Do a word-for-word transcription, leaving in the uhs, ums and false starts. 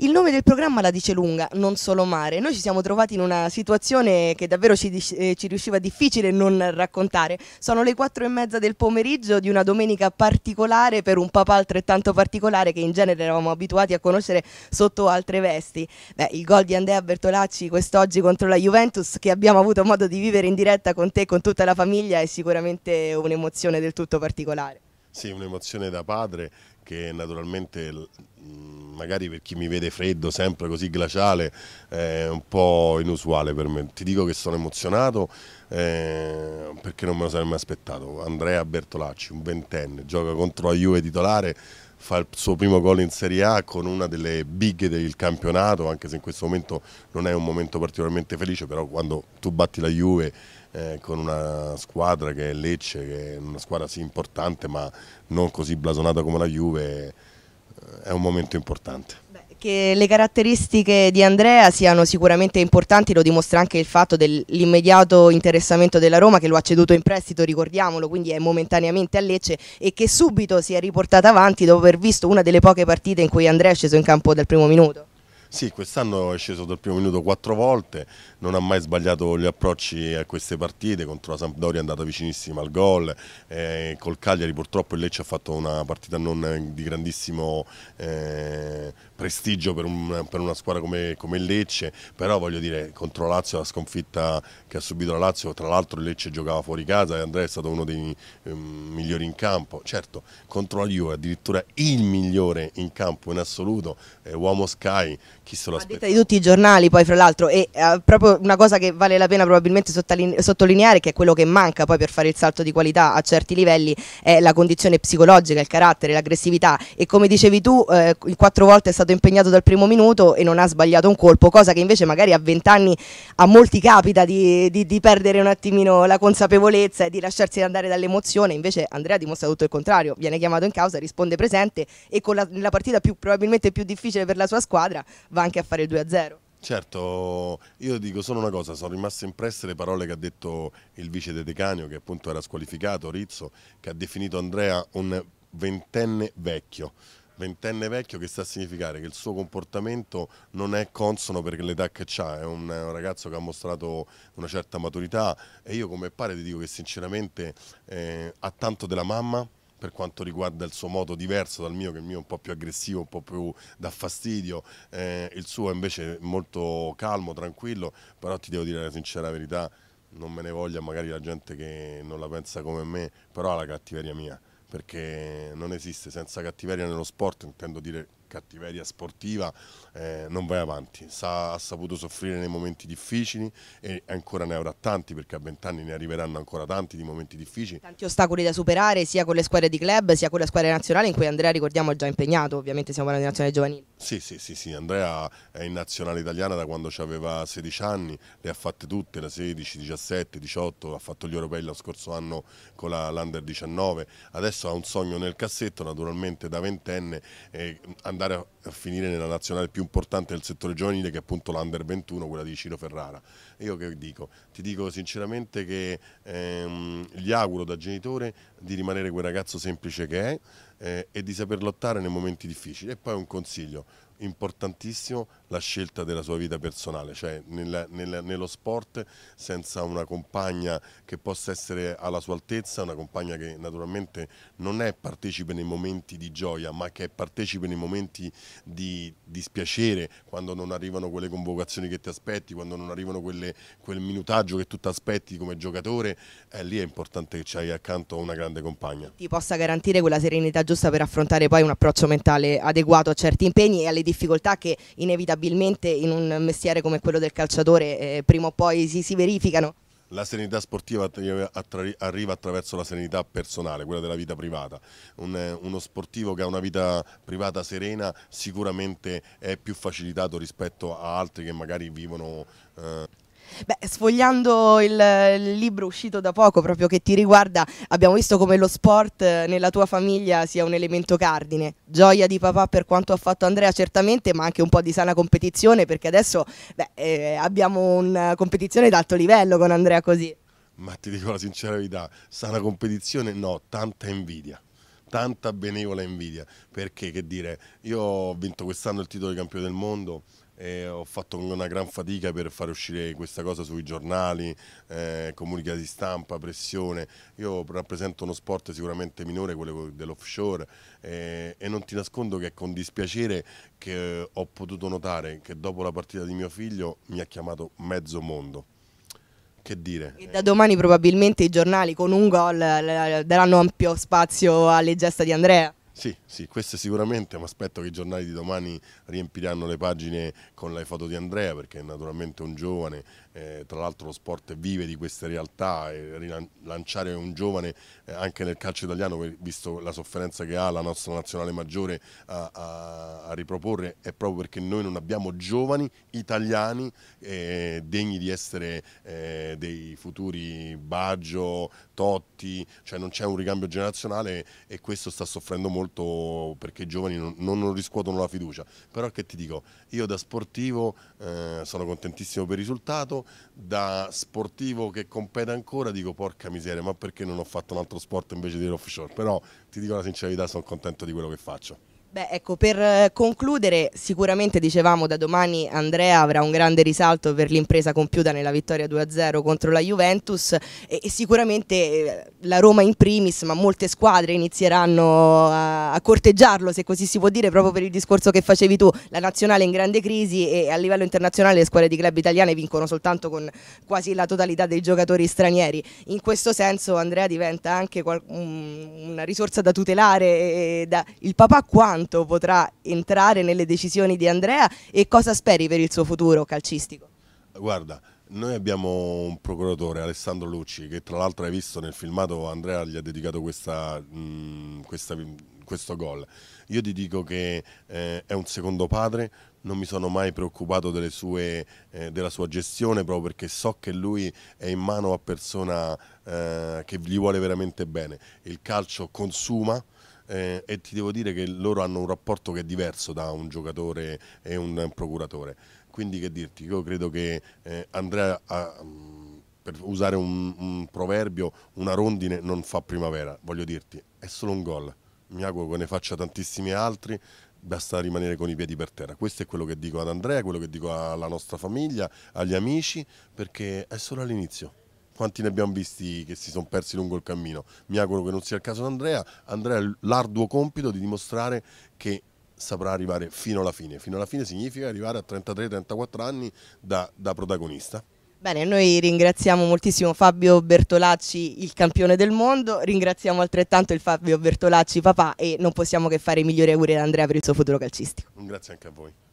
Il nome del programma la dice lunga, non solo mare. Noi ci siamo trovati in una situazione che davvero ci, eh, ci riusciva difficile non raccontare. Sono le quattro e mezza del pomeriggio di una domenica particolare per un papà altrettanto particolare che in genere eravamo abituati a conoscere sotto altre vesti. Beh, il gol di Andrea Bertolacci quest'oggi contro la Juventus, che abbiamo avuto modo di vivere in diretta con te e con tutta la famiglia, è sicuramente un'emozione del tutto particolare. Sì, un'emozione da padre che naturalmente magari per chi mi vede freddo, sempre così glaciale, è un po' inusuale per me. Ti dico che sono emozionato eh, perché non me lo sarei mai aspettato. Andrea Bertolacci, un ventenne, gioca contro la Juve titolare, fa il suo primo gol in Serie A con una delle bighe del campionato, anche se in questo momento non è un momento particolarmente felice, però quando tu batti la Juve eh, con una squadra che è Lecce, che è una squadra sì importante ma non così blasonata come la Juve, è un momento importante. Che le caratteristiche di Andrea siano sicuramente importanti lo dimostra anche il fatto dell'immediato interessamento della Roma, che lo ha ceduto in prestito, ricordiamolo, quindi è momentaneamente a Lecce, e che subito si è riportata avanti dopo aver visto una delle poche partite in cui Andrea è sceso in campo dal primo minuto. Sì, quest'anno è sceso dal primo minuto quattro volte, non ha mai sbagliato gli approcci a queste partite. Contro la Sampdoria è andata vicinissima al gol, eh, col Cagliari purtroppo il Lecce ha fatto una partita non di grandissimo eh, prestigio per, un, per una squadra come, come il Lecce, però voglio dire, contro la Lazio, la sconfitta che ha subito la Lazio, tra l'altro il Lecce giocava fuori casa e Andrea è stato uno dei eh, migliori in campo, certo, contro la Juve addirittura il migliore in campo in assoluto, eh, uomo Sky. Chi se lo aspetta? Di tutti i giornali, poi fra l'altro, e uh, proprio una cosa che vale la pena probabilmente sottolineare, che è quello che manca poi per fare il salto di qualità a certi livelli, è la condizione psicologica, il carattere, l'aggressività, e come dicevi tu eh, quattro volte è stato impegnato dal primo minuto e non ha sbagliato un colpo, cosa che invece magari a vent'anni a molti capita di, di, di perdere un attimino la consapevolezza e di lasciarsi andare dall'emozione. Invece Andrea dimostra tutto il contrario, viene chiamato in causa, risponde presente e con la, la partita più, probabilmente più difficile per la sua squadra va anche a fare il due a zero. Certo, io dico solo una cosa, sono rimaste impresse le parole che ha detto il vice De Canio, che appunto era squalificato, Rizzo, che ha definito Andrea un ventenne vecchio. Ventenne vecchio, che sta a significare che il suo comportamento non è consono per l'età che ha, è un ragazzo che ha mostrato una certa maturità, e io come padre ti dico che sinceramente eh, ha tanto della mamma, per quanto riguarda il suo modo diverso dal mio, che il mio è un po' più aggressivo, un po' più da fastidio, eh, il suo invece è molto calmo, tranquillo, però ti devo dire la sincera verità, non me ne voglia magari la gente che non la pensa come me, però ha la cattiveria mia, perché non esiste, senza cattiveria nello sport, intendo dire cattiveria sportiva, eh, non vai avanti. Sa, ha saputo soffrire nei momenti difficili e ancora ne avrà tanti, perché a vent'anni ne arriveranno ancora tanti di momenti difficili. Tanti ostacoli da superare sia con le squadre di club sia con le squadre nazionali, in cui Andrea, ricordiamo, è già impegnato, ovviamente stiamo parlando di nazionale giovanile. Sì, sì, sì, sì, Andrea è in nazionale italiana da quando aveva sedici anni, le ha fatte tutte, la sedici, diciassette, diciotto, ha fatto gli europei lo scorso anno con la l'Under diciannove, adesso ha un sogno nel cassetto, naturalmente da ventenne, eh, andare a, a finire nella nazionale più importante del settore giovanile, che è appunto l'Under ventuno, quella di Ciro Ferrara. Io che dico? Ti dico sinceramente che ehm, gli auguro da genitore di rimanere quel ragazzo semplice che è, Eh, e di saper lottare nei momenti difficili. E poi un consiglio importantissimo, la scelta della sua vita personale, cioè nella, nella, nello sport senza una compagna che possa essere alla sua altezza, una compagna che naturalmente non è partecipe nei momenti di gioia ma che è partecipe nei momenti di dispiacere, quando non arrivano quelle convocazioni che ti aspetti, quando non arrivano quelle, quel minutaggio che tu ti aspetti come giocatore, eh, lì è importante che ci hai accanto una grande compagna. Ti possa garantire quella serenità giusta per affrontare poi un approccio mentale adeguato a certi impegni e alle difficoltà che inevitabilmente in un mestiere come quello del calciatore eh, prima o poi si, si verificano. La serenità sportiva arriva attraverso la serenità personale, quella della vita privata. Un, uno sportivo che ha una vita privata serena sicuramente è più facilitato rispetto a altri che magari vivono... Eh, Beh, sfogliando il, il libro uscito da poco proprio che ti riguarda, abbiamo visto come lo sport nella tua famiglia sia un elemento cardine. Gioia di papà per quanto ha fatto Andrea certamente, ma anche un po' di sana competizione, perché adesso beh, eh, abbiamo una competizione d'alto livello con Andrea così. Ma ti dico la sincera verità, sana competizione no, tanta invidia. tanta benevola invidia, perché che dire, io ho vinto quest'anno il titolo di campione del mondo e ho fatto una gran fatica per far uscire questa cosa sui giornali, eh, comunicati stampa, pressione. Io rappresento uno sport sicuramente minore, quello dell'offshore, eh, e non ti nascondo che è con dispiacere che ho potuto notare che dopo la partita di mio figlio mi ha chiamato mezzo mondo. Che dire. E da domani probabilmente i giornali con un gol daranno ampio spazio alle gesta di Andrea. Sì, sì, questo sicuramente, ma aspetto che i giornali di domani riempiranno le pagine con le foto di Andrea, perché è naturalmente un giovane, eh, tra l'altro lo sport vive di queste realtà, e rilanciare un giovane eh, anche nel calcio italiano, visto la sofferenza che ha la nostra nazionale maggiore a, a, a riproporre, è proprio perché noi non abbiamo giovani italiani eh, degni di essere eh, dei futuri Baggio, Totti, cioè non c'è un ricambio generazionale e questo sta soffrendo molto, perché i giovani non, non riscuotono la fiducia. Però che ti dico, io da sportivo eh, sono contentissimo per il risultato, da sportivo che compete ancora dico porca miseria, ma perché non ho fatto un altro sport invece dell'offshore? Però ti dico la sincerità, sono contento di quello che faccio. Beh, ecco, per concludere, sicuramente dicevamo da domani Andrea avrà un grande risalto per l'impresa compiuta nella vittoria due a zero contro la Juventus e sicuramente la Roma in primis, ma molte squadre inizieranno a corteggiarlo, se così si può dire, proprio per il discorso che facevi tu, la nazionale in grande crisi e a livello internazionale le squadre di club italiane vincono soltanto con quasi la totalità dei giocatori stranieri. In questo senso Andrea diventa anche una risorsa da tutelare e da... il papà quando potrà entrare nelle decisioni di Andrea e cosa speri per il suo futuro calcistico? Guarda, noi abbiamo un procuratore, Alessandro Lucci, che tra l'altro hai visto nel filmato Andrea gli ha dedicato questa, mh, questa, questo gol. Io ti dico che eh, è un secondo padre, non mi sono mai preoccupato delle sue, eh, della sua gestione, proprio perché so che lui è in mano a persona eh, che gli vuole veramente bene. Il calcio consuma. Eh, e ti devo dire che loro hanno un rapporto che è diverso da un giocatore e un procuratore, quindi che dirti, io credo che eh, Andrea ha, per usare un, un proverbio, una rondine non fa primavera, voglio dirti, è solo un gol, mi auguro che ne faccia tantissimi altri, basta rimanere con i piedi per terra. Questo è quello che dico ad Andrea, quello che dico alla nostra famiglia, agli amici, perché è solo all'inizio. Quanti ne abbiamo visti che si sono persi lungo il cammino? Mi auguro che non sia il caso di Andrea. Andrea ha l'arduo compito di dimostrare che saprà arrivare fino alla fine. Fino alla fine significa arrivare a trentatré trentaquattro anni da, da protagonista. Bene, noi ringraziamo moltissimo Fabio Bertolacci, il campione del mondo, ringraziamo altrettanto il Fabio Bertolacci papà e non possiamo che fare i migliori auguri ad Andrea per il suo futuro calcistico. Grazie anche a voi.